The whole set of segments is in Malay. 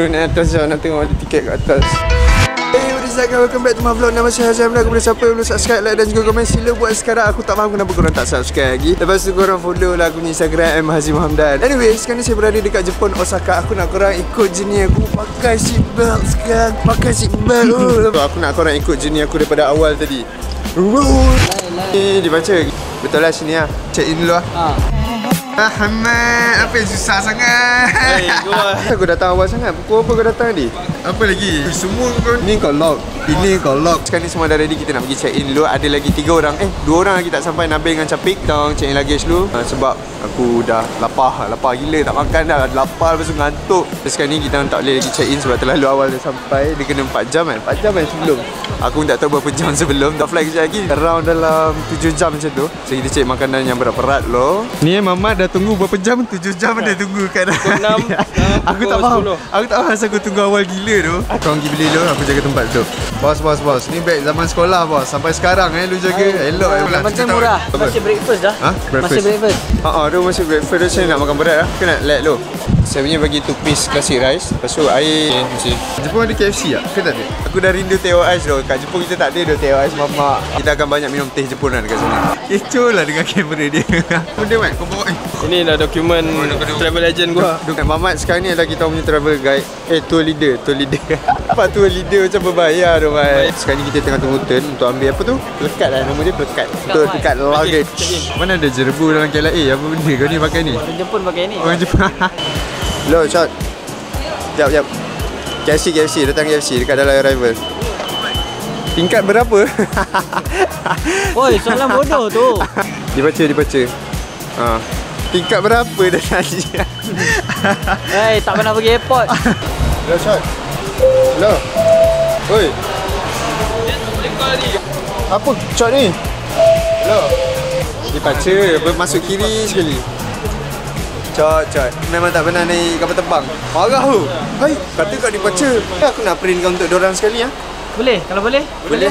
Naik atas lah, nak tengok ada tiket kat atas. Hey, what is up guys, welcome back to my vlog. Nama saya Hazim Hamdan. Kepada siapa yang belum subscribe, like dan juga komen, sila buat sekarang. Aku tak faham kenapa korang tak subscribe lagi. Lepas tu korang follow lah aku ni Instagram M. Hazim Hamdan. Anyway, sekarang ni saya berada dekat Jepun, Osaka. Aku nak korang ikut jenis aku. Pakai seatbelt sekarang. Pakai seatbelt. Aku nak korang ikut jenis aku daripada awal tadi. Ni dibaca. Betul lah sini lah. Check in dulu lah. Ahmad, apa yang susah sangat? Hey, kau datang awal sangat. Pukul apa kau datang tadi? Apa lagi? Semua kau ni kau lock. Ini kau lock. Sekarang ni semua dah ready, kita nak pergi check in dulu. Ada lagi 3 orang. 2 orang lagi tak sampai, Nabil dengan Campik. Kita check in luggage dulu. Sebab aku dah lapar. Lapar gila, tak makan dah. Lapar lepas tu ngantuk. Sekarang ni kita tak boleh lagi check in sebab terlalu awal dah sampai. Dia kena 4 jam kan? 4 jam kan sebelum. Aku tak tahu berapa jam sebelum. Dah flight kejap lagi. Around dalam 7 jam macam tu. So kita check makanan yang berat-berat loh. Ni Mamat dah tunggu berapa jam? 7 jam dah tunggu kat dah. Aku tak faham. 10. Aku tak faham asal aku tunggu awal gila tu. Korang pergi beli dulu, aku jaga tempat tu. Bos. Ni beg zaman sekolah bos. Sampai sekarang lu jaga. Elok lah. Macam murah. Masih breakfast dah. Ha? Breakfast. Masih breakfast. Dia masih breakfast dah. Saya nak makan berat lah. Kena let lu. Saya punya bagi 2 piece classic rice. Lepas tu air mesti. Jepun ada KFC tak? Ke tak ada? Aku dah rindu teh ais dah. Kat Jepun kita tak ada dah teh ais mamak. Kita akan banyak minum teh Jepunan dekat sini. Kecoh lah dengan kamera dia. Benda mat kau bawa. Inilah dokumen travel agent gua. Mamat sekarang ni adalah kita punya travel guide. Tour leader. Nampak tour leader macam berbayar tu mai. Sekarang ni kita tengah tunggu turn untuk ambil apa tu? Pelekat lah nama dia, pelekat. Untuk dekat luggage. Mana ada jerbu dalam KLIA? Apa benda kau ni pakai ni? Orang Jepun pakai ni. Orang Jepun. Hello, shot. Jap. KFC. Datang KFC dekat dalam arrival. Tingkat berapa? Oi, soalan bodoh tu. Dibaca. Tingkat berapa dah tadi? Hei, tak pernah pergi airport. Hello, shot. Hello. Oi. Apa shot ni? Hello. Dibaca, masuk kiri sekali. Cot. Memang tak pernah naik kapal terbang. Marah tu. Hai, kata kat dibaca. Aku nak print kau untuk dorang sekali ah. Boleh? Kalau boleh? Boleh.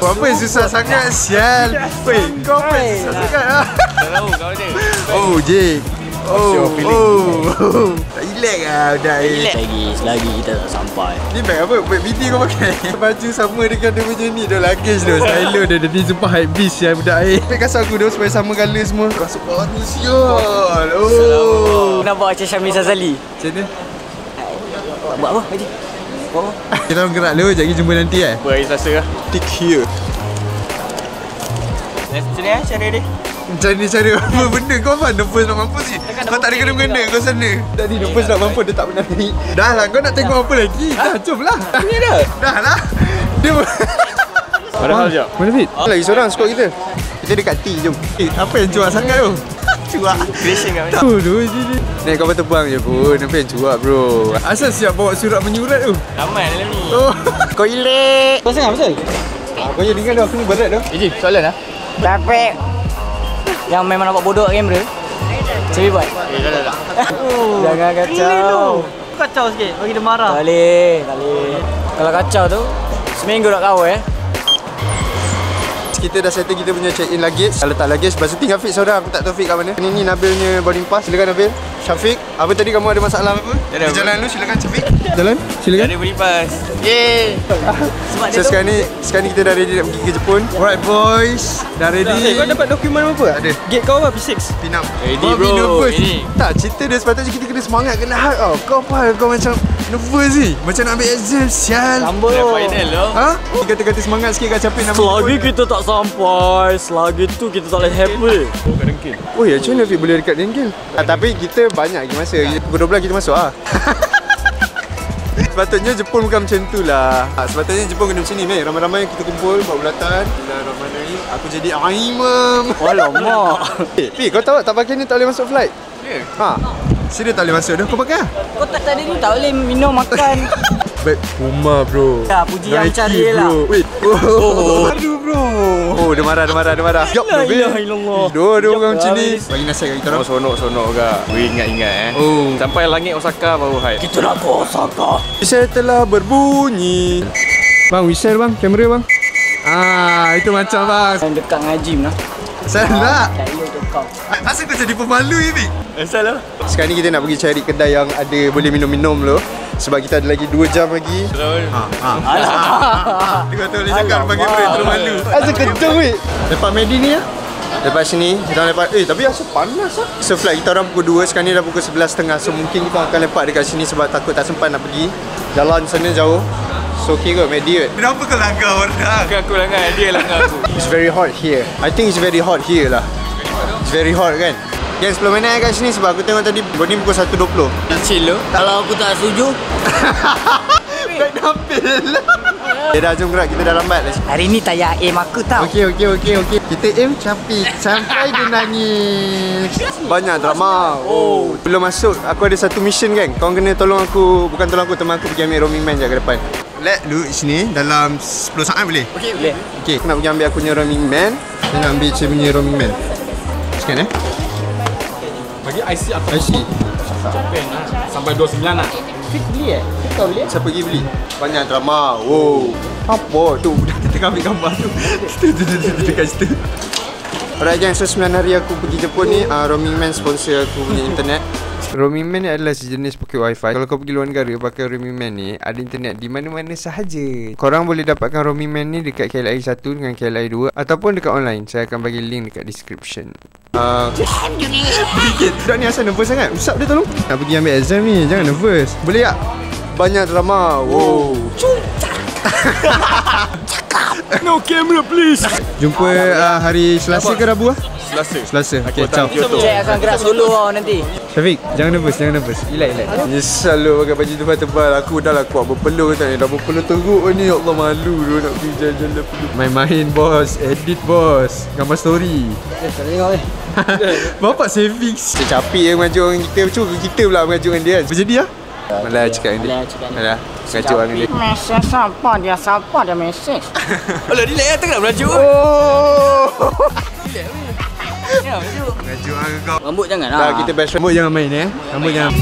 Kau apa yang susah sangat, sial. Weh, kau apa yang susah sangat ah? Tahu kau ni. Oh, je. Oh. Tak relax ah dah. Lagi kita tak sampai. Ni bag apa? Bag BT kau pakai. Baju sama dengan dia punya ni. Dia luggage tu. Stylo dia ni sumpah hype beast ya budak air. Bag kasar aku dia supaya sama color semua. Masuk baru sial. Oh. Nak buat macam Syamil Sazali. Macam ni. Tak buat apa aje. Kita gerak dulu. Jadi jumpa nanti eh. Hari Selasa lah. Take here. Sini ah cari dia. Macam ni cara apa benda kau faham nervous nak mampus ni. Kau tak ada kena-kena kau sana. Tadi nervous nak mampus dia tak pernah naik. Dah lah kau nak tengok apa lagi? Dah jom lah. Ni dah. Dah lah. Dia mana hal jap? Mana fit? Lagi seorang squad kita. Kita dekat T jom. Apa yang cuak sangat tu? Cuak. Crashing kat mana? Naik kapal terbang je pun. Apa yang cuak bro? Asal siap bawa surat menyurat tu? Ramai dalam ni. Kau ilik. Kau sangat pasal? Kau je dengar dah aku ni berat dah. Eji soalan lah. Capek. Yang memang nampak bodoh kat kamera. Cepi buat. Dah. Jangan kacau. Kacau sikit bagi dia marah. Tak boleh. Kalau kacau tu seminggu dah kau eh. Kita dah settle kita punya check-in luggage. Kalau tak luggage, lepas tu tinggal Fik seorang. Aku tak tahu Fik kat mana. Ini Nabil punya boarding pass. Silakan Nabil. Syafiq, apa tadi kamu ada masalah apa? Di jalan dulu silakan Syafiq. Silakan. Ada boarding pass. Yeay. So sekarang ni kita dah ready nak pergi ke Jepun. Alright boys. Dah ready. Kau dapat dokumen apa? Ada. Gate kau apa? P6. P6. Ready bro. Ini. Tak, cerita dia sepatutnya kita kena semangat, kena hype tau. Kau apa? Kau macam nervous ni. Macam nak ambil exam, sial. Lambo. Final loh. Ha? Kata-kata semangat sikit kat Syafiq. Selagi kita tak sampai, selagi tu kita tak boleh happy. Oh kat Dengkil. Oh ya, macam mana Fik boleh dekat Dengkil? Tapi kita banyak lagi masa. Pukul 12 kita masuk lah. Sepatutnya Jepun bukan macam tu lah. Sepatutnya Jepun kena macam ni. Ramai-ramai kita kumpul buat bulatan. Bismillahirrahmanirrahim. Aku jadi imam. Alamak. Fik, kau tahu tak pakai ni tak boleh masuk flight? Ya? Serius tak boleh masuk dah. Kau pakai lah? Kau tak tadi ni tak boleh minum, makan. Baik Puma bro. Dah puji yang cari lah. Wait. Aduh bro. Oh dia marah. Alhamdulillah. Dua orang macam ni. Bagi nasihat kat kita orang. Sonok gak. Ingat eh. Sampai langit Osaka baru hai. Kita nak ke Osaka. Whistle telah berbunyi. Bang whistle bang, kamera bang. Itu macam bang. Dekat dengan Hazim lah. Saya nak. kau. Asyik tu jadi pemalu ini. Salah. Sekarang ni kita nak pergi cari kedai yang ada boleh minum-minum dulu. Sebab kita ada lagi 2 jam lagi. Tengok tu boleh cakap bagi break terlalu malu. Asyik kencang weh. Lepas Medi ni ya. Lepas sini, kita lepak. Tapi asal panas lah. So flight kita orang pukul 2, sekarang ni dah pukul 11.30. So mungkin kita akan lepak dekat sini sebab takut tak sempat nak pergi. Jalan sana jauh. So okay kot, Medi kot. Kenapa kau langgar orang? Bukan aku langgar, dia langgar aku. It's very hot here. I think it's very hot here lah. It's very hot kan? Yang 10 minit saya kat sini sebab aku tengok tadi boarding pukul 1.20. Nak chill lah. Kalau aku tak setuju. Baik Nabil. Ya dah, jom gerak, kita dah lambat. Hari ni tak payah aim aku tau. Okay. Kita aim Campik sampai dia nangis. Banyak drama. Oh, belum masuk, aku ada satu mission kan. Kau kena tolong aku, bukan tolong aku, teman aku pergi ambil roaming man je ke depan. Let dulu sini dalam 10 saat boleh? Okay, boleh. Okay, aku nak pergi ambil aku punya roaming man. Aku nak ambil cik punya roaming man. Sekian eh. Bagi IC aku. IC sampai 29 lah. Fik beli eh? Fik kau beli? Siapa pergi beli? Banyak drama. Wow. Apa tu? Dah kita ambil gambar tu. Dekat situ. Alright gang, so 9 hari aku pergi Jepun ni, Roaming Man sponsor aku punya internet. Roaming Man ni adalah sejenis pocket wifi. Kalau kau pergi luar negara pakai Roaming Man ni, ada internet di mana-mana sahaja. Korang boleh dapatkan Roaming Man ni dekat KLIA 1 dengan KLIA 2 ataupun dekat online. Saya akan bagi link dekat description. Budak ni asal nervous sangat. Usap dia tolong. Nak pergi ambil exam ni, jangan nervous. Boleh tak? Banyak drama. Wow. Cakap. No camera please. Jumpa hari Selasa ke Rabu lah? Selasa. Okay, ciao. Saya akan gerak solo tau nanti. Syafiq, jangan nervous, Ilai. Nyesal lu pakai baju tebal-tebal. Aku dah lah kuat berpeluh tak ni. Dah berpeluh teruk ni. Ya Allah, malu lu nak pergi jalan-jalan dah peluh. Main-main bos, edit bos, gambar story. Tak tengok ni. Bapak saving. Campik yang mengajuk orang kita. Cuma kita pula mengajuk dengan dia kan. Berjadi lah. Malah cakap dengan dia. Malah mengajuk orang dia. Mesej siapa dia mesej. Alah, dia nak tengok mengajuk. Oh. Ya, betul. Ngajuk aku kau. Rambut jangan lah. Kita best rambut jangan main eh. Rambut jangan.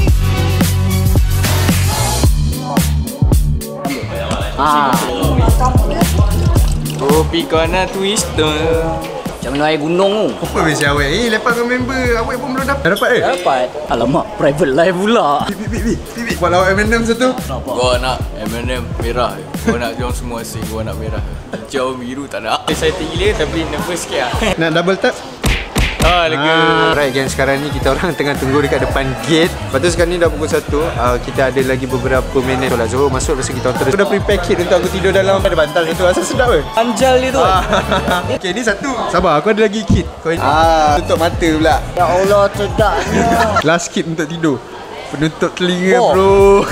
Kopi kena twister. Macam mana air gunung tu. Apa best awek? Lepas kau member, awek pun belum dapat. Dah dapat eh? Dah dapat. Alamak, private live pula. Bip. Buat lawak M&M satu. Gua nak M&M merah. Gua nak jom semua asing. Gua nak merah. Jauh biru tak nak. Saya tinggi tapi nervous sikit lah. Nak double tap? Alright gang, sekarang ni kita orang tengah tunggu dekat depan gate. Lepas tu sekarang ni dah pukul 1. Kita ada lagi beberapa minit solat Zuhur masuk. Lepas kita terus. Aku dah prepare kit untuk aku tidur dalam. Ada bantal satu, asal sedap ke? Anjal dia tu. Okay, ni satu. Sabar, aku ada lagi kit. Kau ini tutup mata pula. Ya Allah, sedapnya. Last kit untuk tidur. Penutup telinga bro.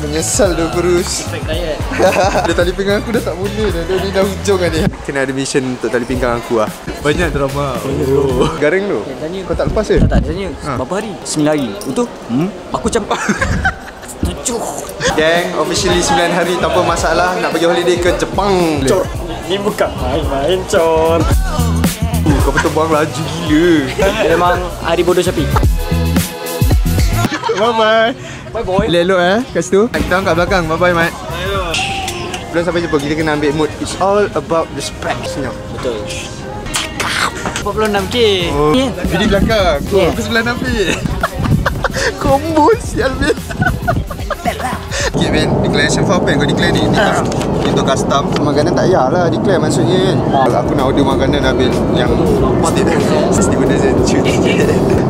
Menyesal dah kurus. Dia tali pinggang aku dah tak boleh dah. Dia ni dah hujung kan dia. Kena ada mission untuk tali pinggang aku lah. Banyak drama. Garing tu? Kau tak lepas ke? Tak, tanya. Berapa hari? 9 hari. Betul? Aku campak. Setuju. Gang, officially 9 hari tanpa masalah. Nak pergi holiday ke Jepang. Cor. Ni bukan main-main cor. Kau betul buang laju gila. Memang hari bodoh Syafiq. Bye-bye. Bye boy. Lelok kat situ. Kita orang kat belakang. Bye bye mat. Belum sampai jumpa, kita kena ambil mood. It's all about respect. Betul. 46k. Jadi belakang. Aku sebelah Nabil. Combo sial Nabil. Okay man, declaration for apa yang kau declare ni? Itu custom. Makanan tak payahlah declare maksudnya kan. Aku nak order makanan Nabil yang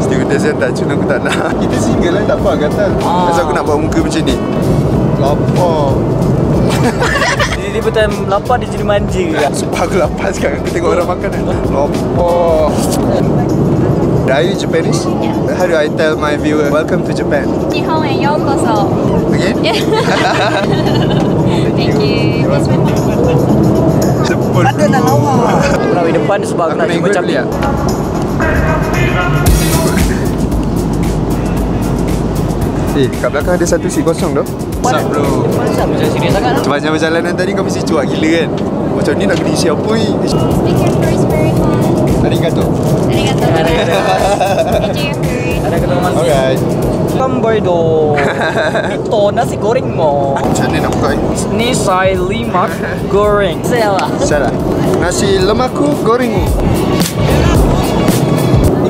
Still doesn't touch. Aku tak nak. Kita single lah, tak apa gatal. Sebab aku nak buat muka macam ni. Lapar. Dia betul lapar, dia jadi manja. Sebab aku lapar sekarang, aku tengok orang makan. Lapar. Are you Japanese? How do I tell my viewer? Welcome to Japan. Nihon and yokoso. Again? Yeah. Thank you. This one. Jepun. Ada nak lawa. Kalau di depan sebab aku nak jumpa Campik. Kat belakang ada satu seat kosong tu. Mana bro? Masa macam serius sangat lah. Macam perjalanan tadi kau mesti cuak gila kan. Macam ni nak kena isi apa ni? Arigato. Thank you. Alright. Kau Sambaldo. Itu nasi goreng mo. Jadi nak kau ini saya lemak goreng. Salah. Salah. Nasi lemakku goreng. Ini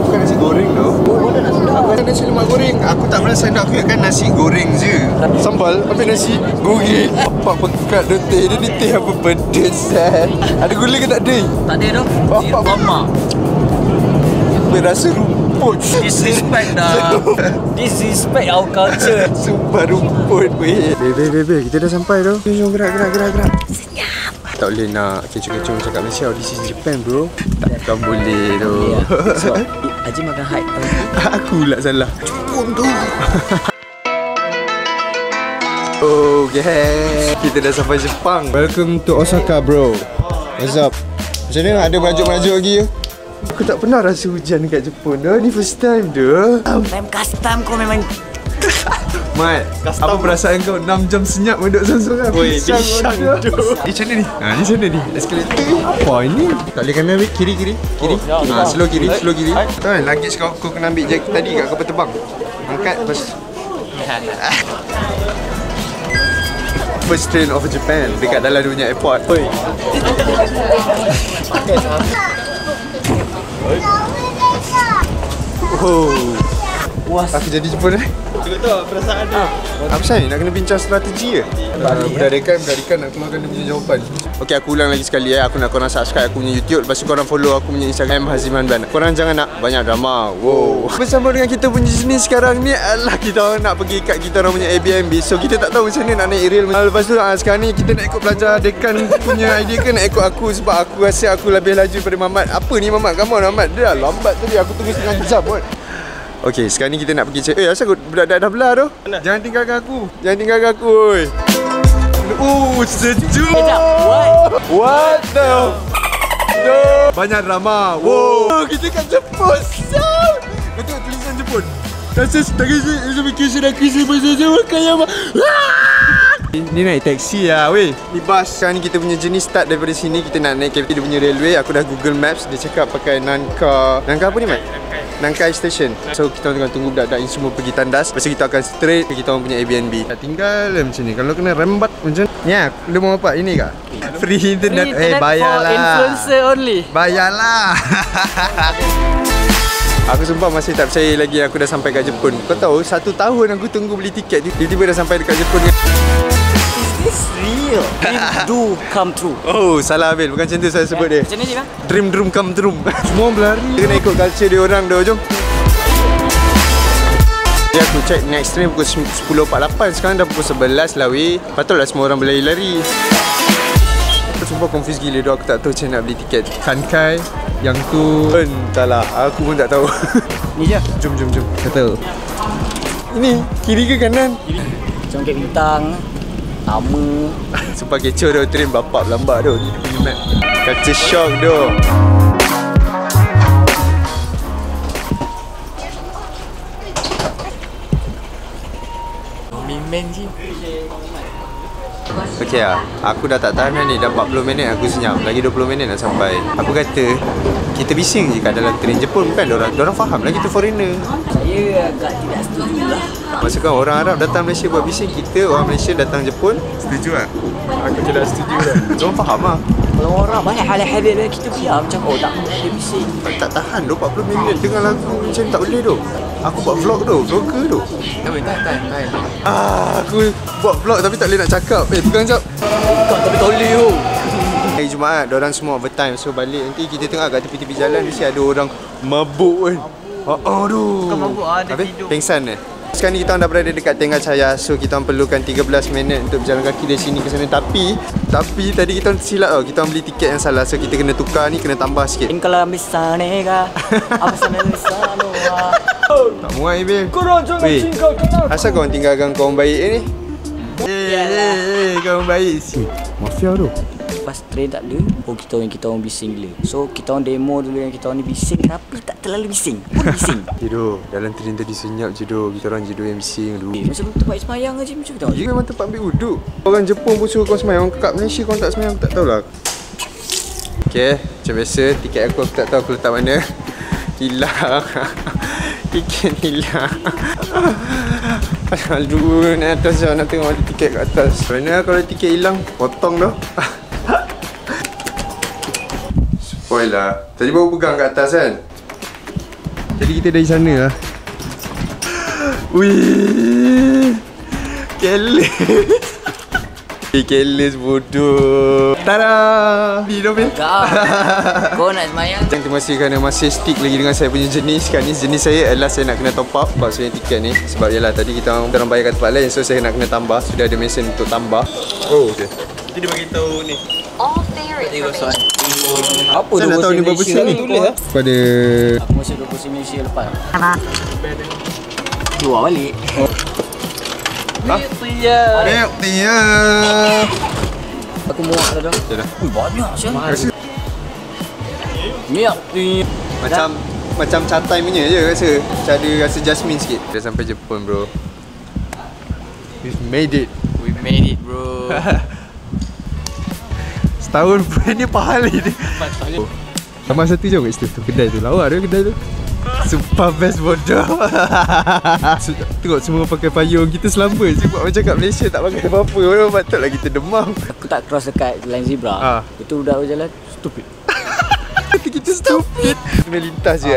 bukan nasi goreng doh. Aku ada nasi lemak goreng. Aku tak pernah saya nak kuyakkan nasi goreng je. Sambal tapi nasi goreng. Bapak pekat doteh dia ni teh apa pedas. Ada gula ke tak ada? Tak ada doh. Bapak mama. Berasa rumput. Disrespect dah. Disrespect our culture. Sumpah rumput weh. Bebe, kita dah sampai dah. Jom gerak. Senyap. Tak boleh nak kecoh-kecoh macam kat Malaysia. This is Japan bro. Takkan boleh tu. Sebab Haji makan hype tau. Aku lah salah. Cukup tu. Oh yeah. Kita dah sampai Jepang. Welcome to Osaka bro. What's up? Macam ni ada merajuk-merajuk lagi ya? Aku tak pernah rasa hujan dekat Jepun dah. Ni first time dah. Mem custom kau memang Mat, apa perasaan kau 6 jam senyap duduk seorang-seorang? Woi, pisang duduk. Di sana ni. Di sana ni. Escalator. Apa ini? Tak boleh kena ambil kiri. Slow kiri, slow kiri. Tuan, luggage kau kena ambil jaket tadi kat kapal terbang. Angkat lepas. First train of Japan dekat dalam dunia airport. Oi. Oh. Puas. Aku jadi Jepun eh. Tengok tu perasaan dia. Apa saya nak kena bincang strategi ke? Berdarikan nak keluarkan dia punya jawapan. Okey, aku ulang lagi sekali eh. Aku nak korang subscribe aku punya YouTube, lepas tu korang follow aku punya Instagram M. Hazim Hamdan. Korang jangan nak banyak drama. Wow. Bersama dengan kita punya jenis sekarang ni adalah kita nak pergi kat kita orang punya Airbnb. So kita tak tahu macam mana nak naik real. Lepas tu sekarang ni kita nak ikut pelajar Dekan punya idea ke nak ikut aku sebab aku rasa aku lebih laju daripada Mamat. Apa ni Mamat? Come on Mamat. Dia dah lambat tadi. Aku tunggu setengah jam kot. Okey, sekarang ni kita nak pergi cek. Eh, asal budak-budak dah belah tu? Jangan tinggalkan aku. Oi. Sejuk. What the no. Banyak drama. Wow. Kita kat Jepun. Betul tulisan Jepun. Rasa tadi saya fikir saya dah kisah pasal saya kaya. Ni naik taksi lah weh. Ni bus. Sekarang ni kita punya jenis start daripada sini. Kita nak naik KLIA punya railway. Aku dah Google Maps. Dia cakap pakai Nankai apa ni Mat? Nankai Station. So kita tengah tunggu budak-budak ini semua pergi tandas. Lepas kita akan straight ke kita punya Airbnb. Tak tinggal macam ni. Kalau kena rembat macam ni. Ya, lu mau apa? Ini kah? Free internet. Eh, bayarlah. Influencer only. Bayarlah. Aku sumpah masih tak percaya lagi aku dah sampai kat Jepun. Kau tahu 1 tahun aku tunggu beli tiket. Tiba-tiba dah sampai dekat Jepun. It's real. Dream do come true. Oh, salah Nabil. Bukan macam tu saya sebut dia. Macam ni je bang. Dream come true. Semua berlari. Kita kena ikut culture dia orang dah. Jom. Dia aku check next train pukul 10.48. Sekarang dah pukul 11 lah weh. Patutlah semua orang berlari-lari. Aku sumpah confused gila doh. Aku tak tahu macam nak beli tiket. Nankai yang tu entahlah. Aku pun tak tahu. Ni je. Jom. Kata. Ini kiri ke kanan? Kiri. Congkak bintang. Lama. Sumpah kecoh dah train bapak lambat dah. Ni dia punya map. Kata shock dah. Roaming Man je. Ok lah, aku dah tak tahan dah ni. Dah 40 minit aku senyap. Lagi 20 minit nak sampai. Aku kata kita bising je kat dalam train Jepun. Bukan diorang faham lah kita foreigner. Saya agak tidak setuju lah. Maksudkan orang Arab datang Malaysia buat bising. Kita orang Malaysia datang Jepun. Setuju lah? Aku tidak setuju lah. Diorang faham lah. Kalau orang banyak halal-halal kita biar macam oh tak boleh dia bising. Tak tahan doh 40 minit dengar lagu macam tak boleh doh. Aku buat vlog doh, vlogger doh. Tak. Aku buat vlog tapi tak boleh nak cakap. Pegang jap. Tapi toleh doh. Hari Jumaat diorang semua overtime so balik nanti kita tengok kat tepi-tepi jalan mesti ada orang mabuk kan. Ha doh. Bukan mabuk ah dia tidur. Pengsan eh. Sekarang ni kita dah berada dekat Tengah Cahaya. So kita perlukan 13 minit untuk berjalan kaki dari sini ke sana. Tapi tadi kita silap tau. Kita beli tiket yang salah. So kita kena tukar ni, kena tambah sikit. Engkala misanega. Apa sana misanoa. Tak muai babe. Korang jangan tinggal kena. Asal korang tinggalkan kawan baik ni? Eh, kawan baik. Mafia tu. Pas train tak ada. Oh kita orang bising gila. So kita orang demo dulu yang kita orang ni bising. Tapi tak terlalu bising. Pun bising. Tidur. Dalam train tadi senyap je doh. Kita orang je doh yang bising dulu. Macam tempat semayang aje macam tu. Dia memang tempat ambil wuduk. Orang Jepun pun suruh kau semayang. Orang kat Malaysia kau tak semayang. Aku tak tahulah. Okey, macam biasa tiket aku tak tahu aku letak mana. Hilang. Tiket hilang. Pasal dulu naik atas lah, nak tengok ada tiket kat atas. Mana kalau tiket hilang, potong dah. Spoil lah. Tadi baru pegang kat atas kan? Jadi kita dari sana lah. Wih, careless. Careless bodoh. Tada! Video ni. Kau nak semayang. Terima kasih kerana masih stick lagi dengan saya punya jenis. Sekarang ni jenis saya adalah saya nak kena top up sebab saya tiket ni. Sebab ialah tadi kita orang bayar kat tempat lain, so saya nak kena tambah. Sudah ada mesin untuk tambah. Oh, okey. Itu dia bagi tahu ni. All favorite. Apa tu? Saya nak tahu ni berapa sen ni. Pada aku masih 20 Malaysia lepas. Keluar balik. Buktinya aku muak dah. Dah banyak siapa? Buktinya macam catai punya je rasa. Macam ada rasa jasmine sikit. Dah sampai Jepun bro. We made it bro. Setahun pun ni pahal ni. Tambah satu jauh kat situ tu kedai tu. Lawa dia kedai tu. Super best bodoh. Tengok semua pakai payung. Kita selamba je buat macam kat Malaysia tak pakai apa-apa. Patutlah kita demam. Aku tak cross dekat line zebra Itu budak berjalan stupid. Kita stupid. Main lintas je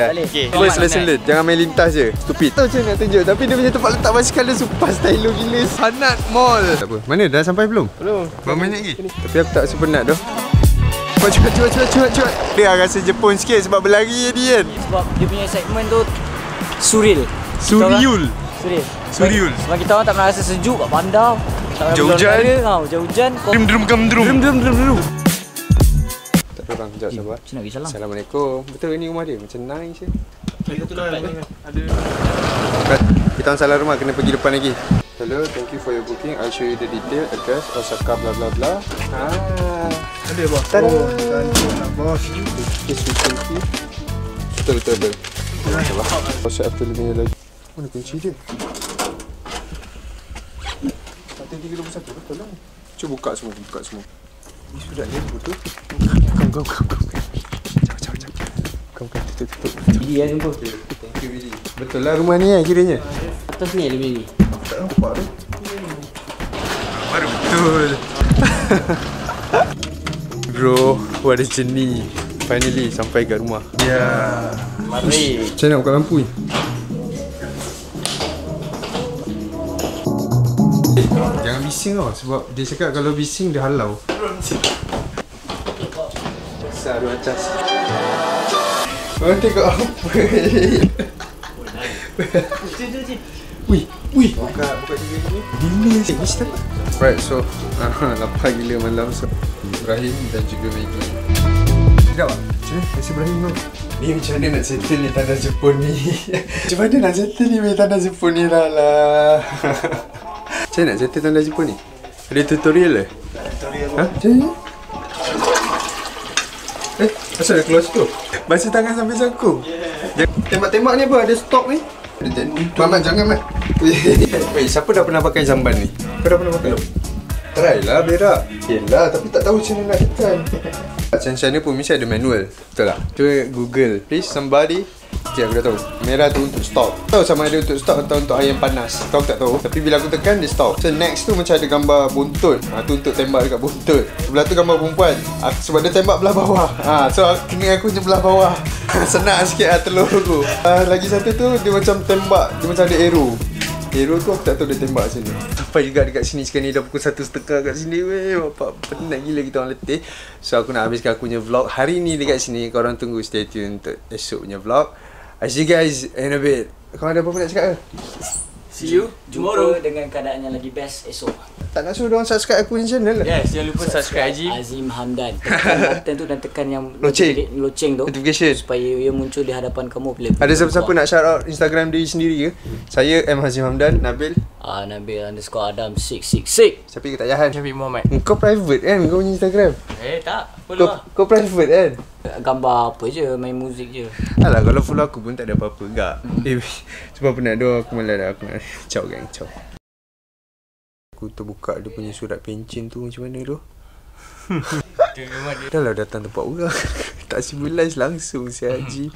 Boleh selet. Jangan main lintas je. Stupid. Tahu macam nak tunjuk. Tapi dia punya tempat letak basikal dia super stylo gila. Sanat mall. Tak apa. Mana dah sampai belum? Belum. Berapa minit lagi? Tapi aku tak sepenat dah. Cepat. Dia rasa Jepun sikit sebab berlari dia kan. Sebab dia punya segmen tu Surreal. Sebab kita orang tak pernah rasa sejuk kat bandar. Hujan. Drum. Tak apa bang, sekejap sabar. Assalamualaikum. Betul ni rumah dia? Macam nice je. Kita orang salah rumah, kena pergi depan lagi. Hello, thank you for your booking. I'll show you the detail, address, Osaka, bla bla bla. Ada bos. Tadah. Oh, nak bos. Betul. Bos after ni lagi. Mana kunci dia? 431 betul lah. Cuba buka semua. Ini sudah ni betul. Kau. Bili yang bos tu. Thank you Bili. Betul lah rumah ni kan kiranya. Atas ni lebih ni. Tak nampak tu. Baru betul. Bro, what a journey. Finally sampai kat rumah. Ya. Mari. Macam nak buka lampu ni? Jangan bising tau sebab dia cakap kalau bising dia halau. Besar dua atas. Kau tengok apa? Wih. Buka juga ni. Bilis. Ni siapa? Right, so lapar gila malam so. Ibrahim dan juga Maggie. Sedap tak? Macam mana? Rasa Ibrahim tu? Ni macam mana nak settle ni tandas Jepun ni? Macam mana nak settle ni tandas Jepun ni lah. Macam mana nak settle tandas Jepun ni? Ada tutorial lah? Tak tutorial pun. Macam mana? Asal dah keluar situ? Basuh tangan sampai sangkung? Yeah. Tembak-tembak ni apa? Ada stok ni? Mak, jangan Mat. Weh, siapa dah pernah pakai jamban ni? Kau dah pernah pakai? Try lah berak. Yelah, tapi tak tahu macam mana nak tekan. Macam-macam pun mesti ada manual. Betul tak? Cuba Google. Please somebody. Okay, aku dah tahu. Merah tu untuk stop. Tahu sama ada untuk stop atau untuk air yang panas. Tahu tak tahu? Tapi bila aku tekan, dia stop. So next tu macam ada gambar buntut. Tu untuk tembak dekat buntut. Sebelah tu gambar perempuan. Sebab dia tembak belah bawah. So kena aku je belah bawah. Senang sikit telur aku. Lagi satu tu, dia macam tembak. Dia macam ada arrow. Hero tu aku tak tahu dia tembak sini. Sampai juga dekat sini sekarang ni dah pukul 1:30 kat sini. Weh, bapak penat gila kita orang letih. So aku nak habiskan aku punya vlog hari ni dekat sini. Korang tunggu stay tune untuk esok punya vlog. I see you guys in a bit. Korang ada apa-apa nak cakap ke? See you tomorrow. Jumpa dengan keadaan yang lagi best esok. Tak nak suruh diorang subscribe aku ni channel lah. Yes, jangan lupa subscribe Hazim. Hazim Hamdan. Tekan button tu dan tekan yang loceng tu. Notification. Supaya ia muncul di hadapan kamu bila. Ada siapa-siapa nak shout out Instagram diri sendiri ke? Saya M. Hazim Hamdan. Nabil. Nabil_Adam666. Syafiq tak jahat. Syafiq Muhammad. Kau private kan kau punya Instagram? Tak. Follow lah. Kau private kan? Gambar apa je, main muzik je. Alah, kalau follow aku pun tak ada apa-apa gak. Sebab penat doa aku malah dah aku nak ciao gang, ciao. Aku terbuka dia punya surat pencen tu macam mana tu. Dah lah datang tempat orang. Tak civilized langsung si Haji.